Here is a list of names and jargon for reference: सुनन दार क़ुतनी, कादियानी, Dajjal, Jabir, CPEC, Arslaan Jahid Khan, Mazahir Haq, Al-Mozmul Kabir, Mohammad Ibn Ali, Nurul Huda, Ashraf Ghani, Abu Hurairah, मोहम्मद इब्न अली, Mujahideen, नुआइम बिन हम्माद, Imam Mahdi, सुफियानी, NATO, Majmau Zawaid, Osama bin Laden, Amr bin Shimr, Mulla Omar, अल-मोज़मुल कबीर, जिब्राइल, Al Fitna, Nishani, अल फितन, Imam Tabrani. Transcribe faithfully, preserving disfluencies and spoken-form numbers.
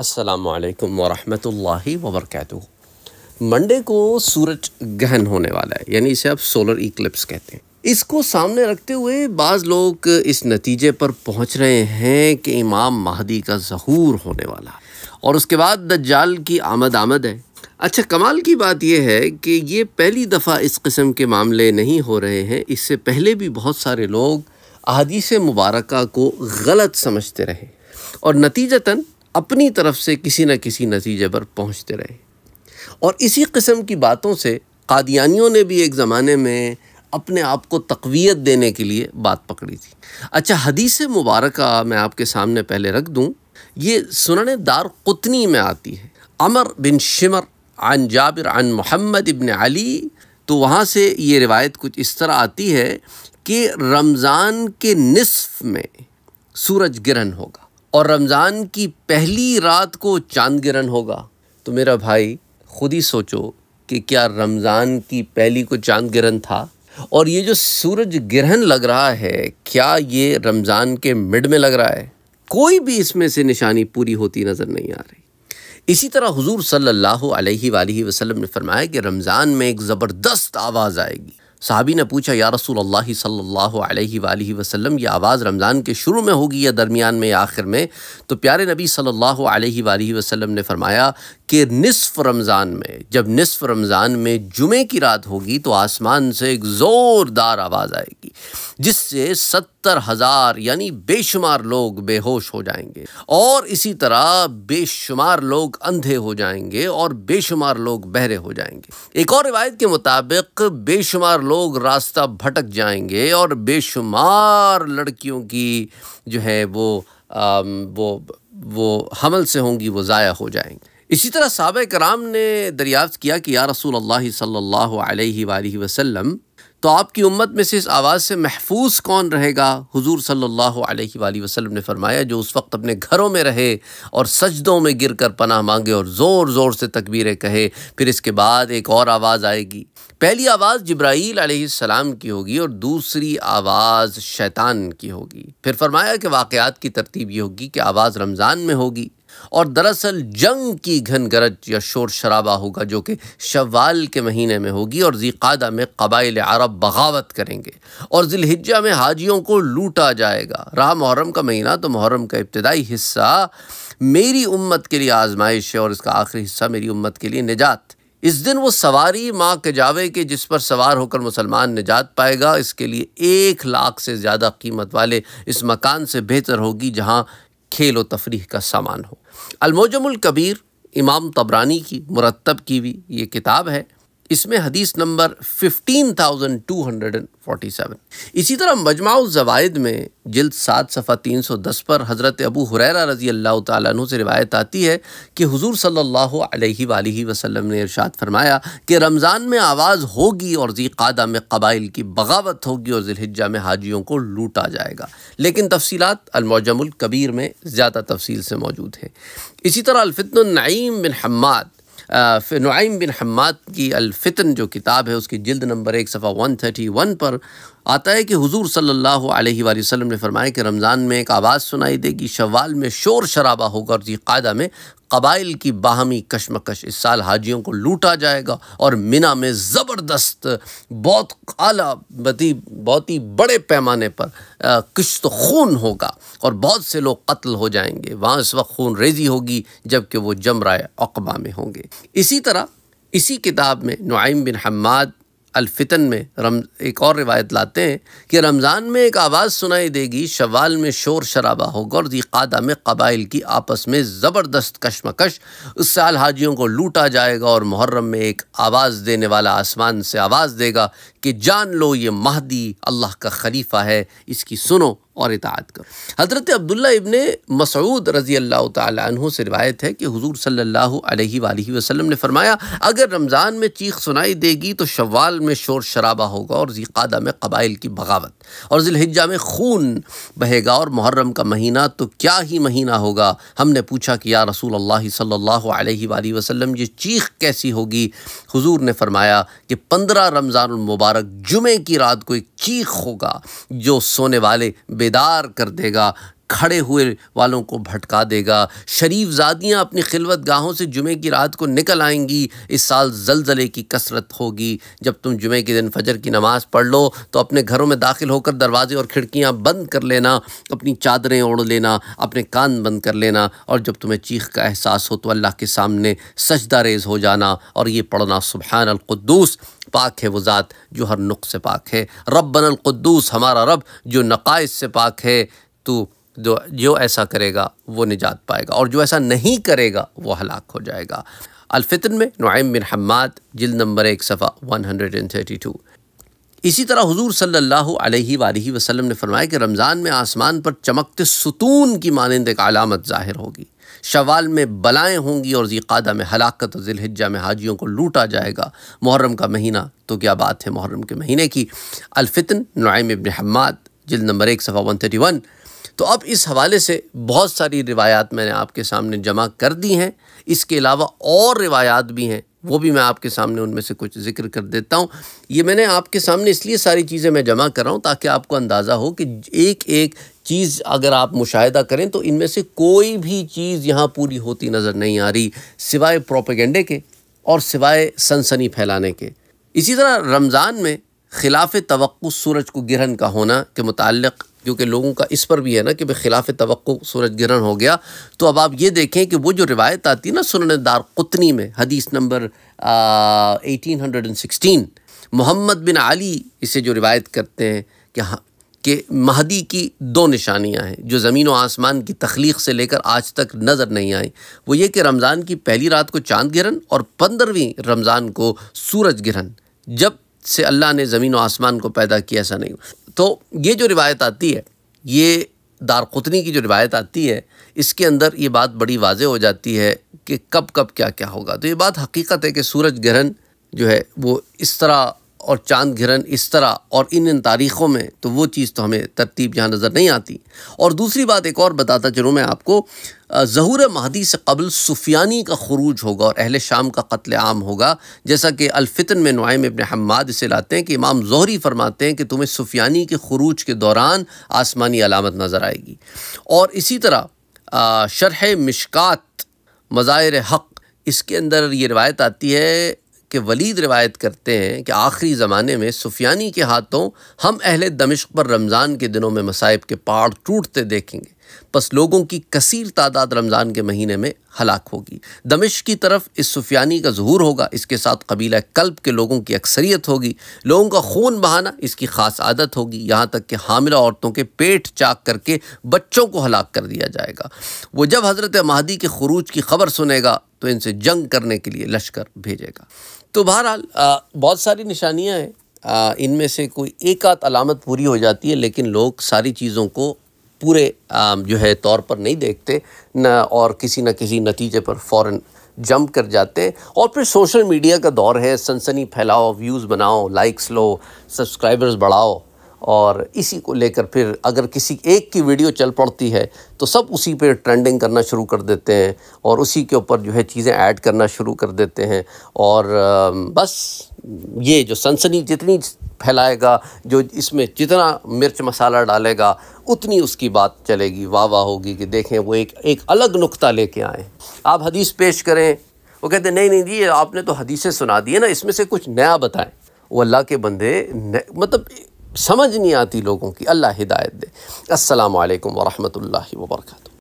अस्सलामुअलैकुम वरहमतुल्लाहि वबरकातुहू। मंडे को सूरज गहन होने वाला है, यानी इसे आप सोलर इक्लिप्स कहते हैं। इसको सामने रखते हुए बाज़ लोग इस नतीजे पर पहुंच रहे हैं कि इमाम महदी का ज़हूर होने वाला है और उसके बाद दज्जाल की आमद आमद है। अच्छा, कमाल की बात यह है कि ये पहली दफ़ा इस किस्म के मामले नहीं हो रहे हैं। इससे पहले भी बहुत सारे लोग अहादीस मुबारका को गलत समझते रहे और नतीजतन अपनी तरफ से किसी न किसी नतीजे पर पहुंचते रहे। और इसी किस्म की बातों से कादियानियों ने भी एक ज़माने में अपने आप को तक़वियत देने के लिए बात पकड़ी थी। अच्छा, हदीस मुबारक मैं आपके सामने पहले रख दूं, ये सुनन दार क़ुतनी में आती है। अमर बिन शिमर आन जाबिर आन मोहम्मद इब्न अली, तो वहाँ से ये रिवायत कुछ इस तरह आती है कि रमज़ान के निसफ़ में सूरज गिरहन होगा और रमज़ान की पहली रात को चांद गिरहन होगा। तो मेरा भाई खुद ही सोचो कि क्या रमज़ान की पहली को चांद गिरहन था? और ये जो सूरज गिरहन लग रहा है, क्या ये रमज़ान के मिड में लग रहा है? कोई भी इसमें से निशानी पूरी होती नज़र नहीं आ रही। इसी तरह हुजूर सल्लल्लाहु अलैहि वालैहि वसल्लम ने फरमाया कि रमज़ान में एक ज़बरदस्त आवाज़ आएगी। साहबी ने पूछा, या रसूल अल्लाह सल्लल्लाहु अलैहि वालैहि वसल्लम, यह आवाज़ रमज़ान के शुरू में होगी या दरमियान में या आखिर में? तो प्यारे नबी सल्लल्लाहु अलैहि वालैहि वसल्लम ने फरमाया कि निसफ़ रमज़ान में, जब निसफ़ रमज़ान में जुमे की रात होगी तो आसमान से एक ज़ोरदार आवाज़ आएगी जिससे सत्तर हज़ार यानी बेशुमार लोग बेहोश हो जाएंगे और इसी तरह बेशुमार लोग अंधे हो जाएंगे और बेशुमार लोग बहरे हो जाएंगे। एक और रिवायत के मुताबिक बेशुमार लोग रास्ता भटक जाएंगे और बेशुमार लड़कियों की जो है वो आ, वो वो हमल से होंगी, वो ज़ाया हो जाएंगी। इसी तरह साहबा कराम ने दरियाफ्त किया कि या रसूल अल्लाह सल्लल्लाहु अलैहि वालैहि वसल्लम, तो आपकी उम्मत में से इस आवाज़ से महफूज कौन रहेगा? हुजूर सल्लल्लाहु अलैहि वालैहि वसल्लम ने फरमाया, जो उस वक्त अपने घरों में रहे और सजदों में गिरकर पनाह मांगे और ज़ोर ज़ोर से तकबीरें कहे। फिर इसके बाद एक और आवाज़ आएगी। पहली आवाज़ जिब्राइल अलैहिस्सलाम की होगी और दूसरी आवाज़ शैतान की होगी। फिर फरमाया कि वाक़यात की तरतीब ये होगी कि आवाज़ रमज़ान में होगी और दरअसल जंग की घनगरज या शोर शराबा होगा जो कि शव्वाल के महीने में होगी और ज़ीक़ादा में कबाइल अरब बगावत करेंगे और ज़िलहिज्जा में हाजियों को लूटा जाएगा। रहा मुहर्रम का महीना, तो मुहर्रम का इब्तदाई हिस्सा मेरी उम्मत के लिए आजमाइश है और इसका आखिरी हिस्सा मेरी उम्मत के लिए निजात। इस दिन वो सवारी माँ कजावे के जिस पर सवार होकर मुसलमान निजात पाएगा, इसके लिए एक लाख से ज़्यादा कीमत वाले इस मकान से बेहतर होगी जहाँ खेल व तफरीह का सामान हो। अल-मोज़मुल कबीर इमाम तबरानी की मुरत्तब की हुई ये किताब है, इसमें हदीस number fifteen thousand two hundred and forty seven. इसी तरह मजमाउ ज़वाइद में जिल्द सात सफ़ा तीन सौ दस पर हज़रत अबू हुरैरा रज़ी अल्लाह तआला अन्हु से रिवायत आती है कि हुजूर सल्लल्लाहु अलैहि वालैहि वसल्लम ने इरशाद फरमाया कि रमज़ान में आवाज़ होगी और ज़ीक़ादा में कबाइल की बगावत होगी और ज़िलहिज्जा में हाजियों को लूटा जाएगा। लेकिन तफसीलात अल-मौज़मुल कबीर में ज़्यादा तफसील से मौजूद है। इसी तरह अल फितना नुईम बिन हम्माद नुआइम बिन हम्माद की अल फितन जो किताब है, उसकी जिल्द नंबर एक सफ़ा वन थर्टी वन पर आता है कि हुजूर सल्लल्लाहु अलैहि वसल्लम ने फरमाया कि रमज़ान में एक आवाज़ सुनाई देगी, शव्वाल में शोर शराबा होगा और ज़ीक़ादा में कबाइल की बाहमी कशमकश, इस साल हाजियों को लूटा जाएगा और मिना में ज़बरदस्त बहुत आला बती बहुत ही बड़े पैमाने पर किश्त खून होगा और बहुत से लोग कत्ल हो जाएंगे। वहाँ इस वक्त खून रेजी होगी जबकि वो जमराए अक़बा में होंगे। इसी तरह इसी किताब में नुआइम बिन हम्माद अल-फितन में रम एक और रिवायत लाते हैं कि रमज़ान में एक आवाज़ सुनाई देगी, शव्वाल में शोर शराबा होगा और ज़ीक़ादा में कबाइल की आपस में ज़बरदस्त कशमकश, उस साल हाजियों को लूटा जाएगा और मुहर्रम में एक आवाज़ देने वाला आसमान से आवाज़ देगा कि जान लो ये महदी अल्लाह का खलीफा है, इसकी सुनो और इताअत करो। हज़रत अब्दुल्ला इबन मसूद रज़ी अल्लाह तआला अन्हु से रिवायत है कि हुजूर सल्लल्लाहु अलैहि वालैहि वसल्लम ने फरमाया, अगर रमज़ान में चीख सुनाई देगी तो शव्वाल में शोर शराबा होगा और ज़ीक़ादा में कबाइल की बगावत और ज़िलहिज्जा में खून बहेगा और मुहर्रम का महीना तो क्या ही महीना होगा। हमने पूछा कि या रसूल अल्लाह सल्लल्लाहु अलैहि वालैहि वसल्लम, ये चीख कैसी होगी? हुजूर ने फरमाया कि पंद्रह रमज़ान मुबारक जुमे की रात को एक चीख होगा जो सोने वाले बेदार कर देगा, खड़े हुए वालों को भटका देगा। शरीफ ज़ादियाँ अपनी खिलवत गाहों से जुमे की रात को निकल आएंगी। इस साल ज़लज़ले की कसरत होगी। जब तुम जुमे के दिन फजर की नमाज़ पढ़ लो तो अपने घरों में दाखिल होकर दरवाजे और खिड़कियाँ बंद कर लेना, अपनी चादरें ओढ़ लेना, अपने कान बंद कर लेना, और जब तुम्हें चीख का एहसास हो तो अल्लाह के सामने सजदा रेज़ हो जाना और ये पढ़ना, सुब्हान अल क़ुद्दूस, पाक है वो ज़ात जो हर नुक्स से पाक है, रब्बन अल क़ुद्दूस, हमारा रब जो नक़ाइस से पाक है। तो जो जो ऐसा करेगा वो निजात पाएगा और जो ऐसा नहीं करेगा वो हलाक हो जाएगा। अल फितन में नुआइम बिन हम्माद, जिल्द नंबर एक, सफ़ा एक सौ बत्तीस। इसी तरह हुजूर सल्लल्लाहु अलैहि वालैहि वसल्लम ने फरमाया कि रमज़ान में आसमान पर चमकते सुतून की मानंद एक अलामत ज़ाहिर होगी, शवाल में बलाएँ होंगी और ज़िलक़ादा में हलाकत और ज़िलहिज्जा में हाजियों को लूटा जाएगा। मुहर्रम का महीना, तो क्या बात है मुहर्रम के महीने की। अल फितन, नुआइम बिन हम्माद, जिल्द नंबर एक, सफ़ा एक सौ इकतीस। तो अब इस हवाले से बहुत सारी रिवायात मैंने आपके सामने जमा कर दी हैं। इसके अलावा और रिवायात भी हैं, वो भी मैं आपके सामने उनमें से कुछ जिक्र कर देता हूँ। ये मैंने आपके सामने इसलिए सारी चीज़ें मैं जमा कर रहा हूँ ताकि आपको अंदाज़ा हो कि एक एक चीज़ अगर आप मुशाहिदा करें तो इनमें से कोई भी चीज़ यहाँ पूरी होती नज़र नहीं आ रही, सिवाय प्रोपेगेंडे के और सिवाय सनसनी फैलाने के। इसी तरह रमज़ान में खिलाफ तवक्को सूरज को गिरहन का होना के मुताल्लिक़, क्योंकि लोगों का इस पर भी है ना कि भाई खिलाफ तवक्को सूरज गिरहन हो गया, तो अब आप ये देखें कि वो जो रिवायत आती है ना सुनन दार क़ुतनी में, हदीस नंबर एटीन सिक्सटीन, मोहम्मद बिन अली इसे जो रिवायत करते हैं कि हाँ कि महदी की दो निशानियां हैं जो ज़मीन व आसमान की तख्लीक से लेकर आज तक नज़र नहीं आई। वो ये कि रमज़ान की पहली रात को चाँद गिरहन और पंद्रहवीं रमज़ान को सूरज गिरहन। जब से अल्लाह ने ज़मीन व आसमान को पैदा किया ऐसा नहीं। तो ये जो रिवायत आती है, ये दार क़ुतनी की जो रिवायत आती है, इसके अंदर ये बात बड़ी वाज़े हो जाती है कि कब कब क्या क्या होगा। तो ये बात हकीकत है कि सूरज ग्रहण जो है वो इस तरह और चांद ग्रहण इस तरह और इन इन तारीख़ों में, तो वो चीज़ तो हमें तरतीब यहाँ नज़र नहीं आती। और दूसरी बात एक और बताता चलूँ मैं आपको, ज़हूर ए महदी से कबल सुफियानी का खुरूज होगा और अहल शाम का कत्ल आम होगा, जैसा कि अल-फितन में नुआइम इब्न हम्माद इसे लाते हैं कि इमाम ज़ोहरी फरमाते हैं कि तुम्हें सुफियानी के खुरूज के दौरान आसमानी अलामत नज़र आएगी। और इसी तरह शरह मिशकात मज़ाहिर हक़, इसके अंदर ये रिवायत आती है कि वलीद रिवायत करते हैं कि आखिरी ज़माने में सुफियानी के हाथों हम अहले दमिश्क पर रमज़ान के दिनों में मसाइब के पहाड़ टूटते देखेंगे, बस लोगों की कसीर तादाद रमज़ान के महीने में हलाक होगी। दमिश्क की तरफ इस सुफियानी का ज़हूर होगा, इसके साथ कबीला कल्ब के लोगों की अक्सरियत होगी, लोगों का खून बहाना इसकी ख़ास आदत होगी, यहाँ तक कि हामिला औरतों के पेट चाक करके बच्चों को हलाक कर दिया जाएगा। वो जब हज़रत महदी के खुरूज की खबर सुनेगा तो इनसे जंग करने के लिए लश्कर भेजेगा। तो बहरहाल बहुत सारी निशानियाँ हैं, इनमें से कोई एक आध अलामत पूरी हो जाती है, लेकिन लोग सारी चीज़ों को पूरे जो है तौर पर नहीं देखते न, और किसी न किसी नतीजे पर फ़ौरन जंप कर जाते हैं। और फिर सोशल मीडिया का दौर है, सनसनी फैलाओ, व्यूज़ बनाओ, लाइक्स लो, सब्सक्राइबर्स बढ़ाओ, और इसी को लेकर फिर अगर किसी एक की वीडियो चल पड़ती है तो सब उसी पे ट्रेंडिंग करना शुरू कर देते हैं और उसी के ऊपर जो है चीज़ें ऐड करना शुरू कर देते हैं। और बस ये जो सनसनी जितनी फैलाएगा, जो इसमें जितना मिर्च मसाला डालेगा, उतनी उसकी बात चलेगी, वाह वाह होगी कि देखें वो एक एक अलग नुक्ता लेके आए। आप हदीस पेश करें, वो कहते नहीं नहीं जी आपने तो हदीसें सुना दी है ना, इसमें से कुछ नया बताएं। वो अल्लाह के बंदे, मतलब समझ नहीं आती लोगों की। अल्लाह हिदायत दे। अस्सलामु अलैकुम वरहमतुल्लाहि वबरकातुहू।